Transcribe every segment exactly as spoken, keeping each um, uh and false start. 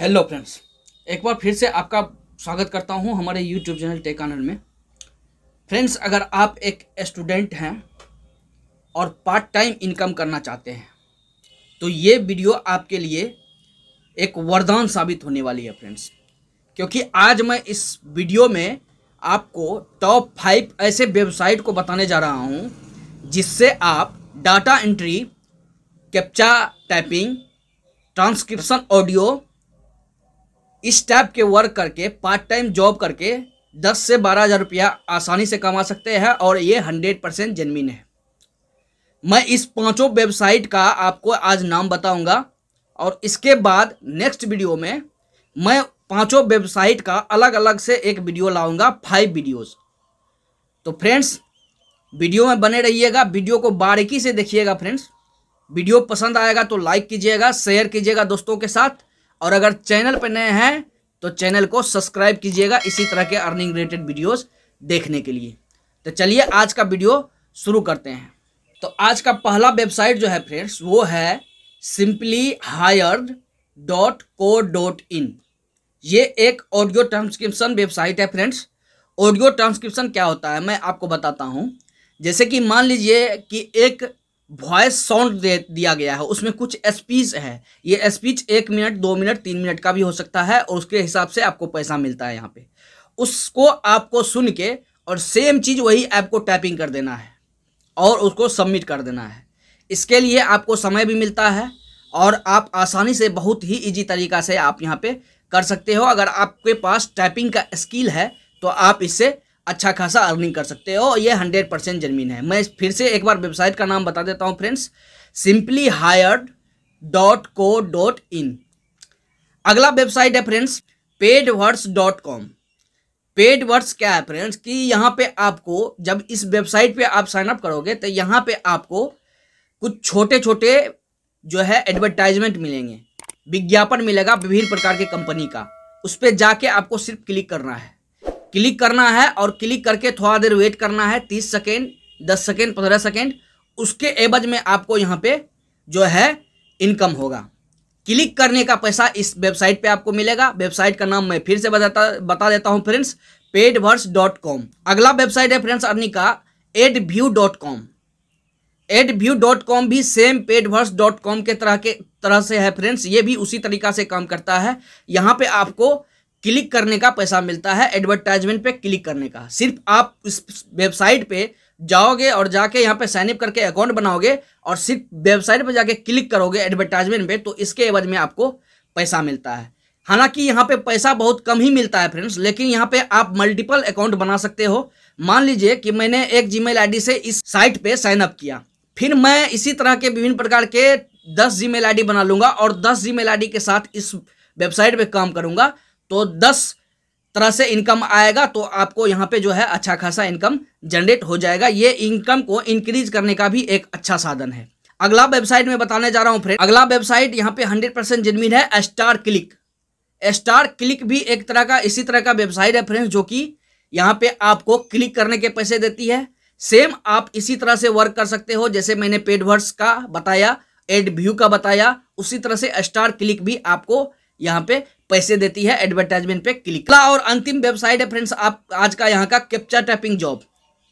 Hello friends, एक बार फिर से आपका स्वागत करता हूं हमारे यूट्यूब चैनल टेक आनंद में। फ्रेंड्स, अगर आप एक स्टूडेंट हैं और पार्ट टाइम इनकम करना चाहते हैं तो ये वीडियो आपके लिए एक वरदान साबित होने वाली है फ्रेंड्स, क्योंकि आज मैं इस वीडियो में आपको टॉप फाइव ऐसे वेबसाइट को बताने जा रहा हूं जिससे आप data entry, captcha typing, transcription audio इस टाइप के वर्क करके पार्ट टाइम जॉब करके दस से बारह हज़ार रुपया आसानी से कमा सकते हैं और ये हंड्रेड परसेंट जेन्युइन है। मैं इस पांचों वेबसाइट का आपको आज नाम बताऊंगा और इसके बाद नेक्स्ट वीडियो में मैं पांचों वेबसाइट का अलग अलग से एक वीडियो लाऊंगा, फाइव वीडियोज़। तो फ्रेंड्स, वीडियो में बने रहिएगा, वीडियो को बारीकी से देखिएगा। फ्रेंड्स, वीडियो पसंद आएगा तो लाइक कीजिएगा, शेयर कीजिएगा दोस्तों के साथ, और अगर चैनल पर नए हैं तो चैनल को सब्सक्राइब कीजिएगा इसी तरह के अर्निंग रिलेटेड वीडियोस देखने के लिए। तो चलिए आज का वीडियो शुरू करते हैं। तो आज का पहला वेबसाइट जो है फ्रेंड्स वो है simply hired dot co dot in. ये एक ऑडियो ट्रांसक्रिप्शन वेबसाइट है फ्रेंड्स। ऑडियो ट्रांसक्रिप्शन क्या होता है मैं आपको बताता हूँ। जैसे कि मान लीजिए कि एक वॉइस साउंड दे दिया गया है, उसमें कुछ स्पीच है। ये स्पीच एक मिनट, दो मिनट, तीन मिनट का भी हो सकता है और उसके हिसाब से आपको पैसा मिलता है। यहाँ पे उसको आपको सुन के और सेम चीज़ वही आपको टाइपिंग कर देना है और उसको सबमिट कर देना है। इसके लिए आपको समय भी मिलता है और आप आसानी से, बहुत ही ईजी तरीका से आप यहाँ पर कर सकते हो। अगर आपके पास टाइपिंग का स्किल है तो आप इससे अच्छा खासा अर्निंग कर सकते हो। ये हंड्रेड परसेंट जेन्युइन है। मैं फिर से एक बार वेबसाइट का नाम बता देता हूँ friends, simply hired dot co dot in. अगला वेबसाइट है friends paidverts dot com. Paidverts क्या है फ्रेंड्स कि यहाँ पे आपको, जब इस वेबसाइट पे आप साइनअप करोगे तो यहाँ पे आपको कुछ छोटे छोटे जो है एडवर्टाइजमेंट मिलेंगे, विज्ञापन मिलेगा विभिन्न प्रकार के कंपनी का। उस पर जाके आपको सिर्फ क्लिक करना है, क्लिक करना है और क्लिक करके थोड़ा देर वेट करना है, तीस सेकेंड, दस सेकेंड, पंद्रह सेकेंड। उसके एवज में आपको यहाँ पे जो है इनकम होगा। क्लिक करने का पैसा इस वेबसाइट पे आपको मिलेगा। वेबसाइट का नाम मैं फिर से बताता बता देता हूँ फ्रेंड्स, पेडवर्ट्स डॉट कॉम। अगला वेबसाइट है फ्रेंड्स अर्निंग का adview dot com. Adview dot com भी सेम पेडवर्ट्स डॉट कॉम के तरह के तरह से है फ्रेंड्स। ये भी उसी तरीका से काम करता है। यहाँ पर आपको क्लिक करने का पैसा मिलता है, एडवर्टाइजमेंट पे क्लिक करने का। सिर्फ आप इस वेबसाइट पे जाओगे और जाके यहाँ पे साइनअप करके अकाउंट बनाओगे और सिर्फ वेबसाइट पे जाके क्लिक करोगे एडवर्टाइजमेंट पे, तो इसके एवज में आपको पैसा मिलता है। हालांकि यहाँ पे पैसा बहुत कम ही मिलता है फ्रेंड्स, लेकिन यहाँ पे आप मल्टीपल अकाउंट बना सकते हो। मान लीजिए कि मैंने एक जीमेल आई डी से इस साइट पर साइनअप किया, फिर मैं इसी तरह के विभिन्न प्रकार के दस जीमेल आई डी बना लूँगा और दस जीमेल आई डी के साथ इस वेबसाइट पर काम करूँगा तो दस तरह से इनकम आएगा। तो आपको यहाँ पे जो है अच्छा खासा इनकम जनरेट हो जाएगा। ये इनकम को इंक्रीज करने का भी एक अच्छा साधन है। अगला वेबसाइट में बताने जा रहा हूँ फ्रेंड, अगला वेबसाइट यहाँ पे हंड्रेड परसेंट जेन्युइन है, स्टार क्लिक। स्टार क्लिक भी एक तरह का इसी तरह का वेबसाइट है फ्रेंड्स, जो कि यहाँ पे आपको क्लिक करने के पैसे देती है। सेम आप इसी तरह से वर्क कर सकते हो। जैसे मैंने पेडवर्ट्स का बताया, एडव्यू का बताया, उसी तरह से स्टार क्लिक भी आपको यहाँ पे पैसे देती है एडवर्टाइजमेंट पे क्लिक। और अंतिम वेबसाइट है फ्रेंड्स आप आज का यहाँ का captcha typing job.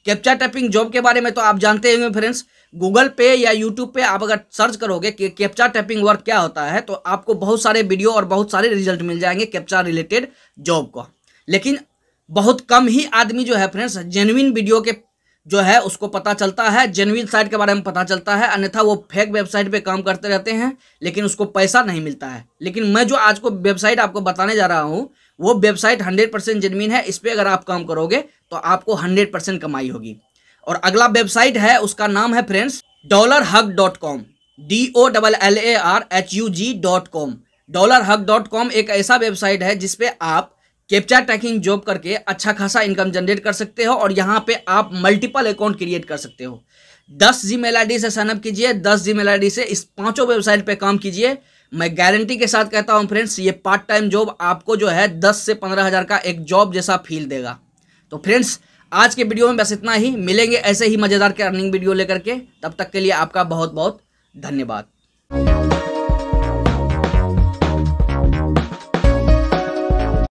Captcha typing job के बारे में तो आप जानते होंगे फ्रेंड्स। गूगल पे या यूट्यूब पे आप अगर सर्च करोगे कि कैप्चा टाइपिंग वर्क क्या होता है तो आपको बहुत सारे वीडियो और बहुत सारे रिजल्ट मिल जाएंगे कैप्चा रिलेटेड जॉब का। लेकिन बहुत कम ही आदमी जो है फ्रेंड्स जेन्युइन वीडियो के जो है उसको पता चलता है, जेन्युइन साइट के बारे में पता चलता है, अन्यथा वो फेक वेबसाइट पे काम करते रहते हैं लेकिन उसको पैसा नहीं मिलता है। लेकिन मैं जो आज को वेबसाइट आपको बताने जा रहा हूँ वो वेबसाइट हंड्रेड परसेंट जेन्युइन है। इस पर अगर आप काम करोगे तो आपको हंड्रेड परसेंट कमाई होगी। और अगला वेबसाइट है उसका नाम है friends dollar hug dot com. D O double L A R H U G dot com. Dollar hug dot com एक ऐसा वेबसाइट है जिसपे आप कैप्चा टाइपिंग जॉब करके अच्छा खासा इनकम जनरेट कर सकते हो और यहाँ पे आप मल्टीपल अकाउंट क्रिएट कर सकते हो। दस जीमेल आईडी से साइनअप कीजिए, दस जीमेल आईडी से इस पांचों वेबसाइट पे काम कीजिए। मैं गारंटी के साथ कहता हूँ फ्रेंड्स, ये पार्ट टाइम जॉब आपको जो है दस से पंद्रह हज़ार का एक जॉब जैसा फील देगा। तो फ्रेंड्स, आज के वीडियो में बस इतना ही। मिलेंगे ऐसे ही मज़ेदार के अर्निंग वीडियो लेकर के। तब तक के लिए आपका बहुत बहुत धन्यवाद।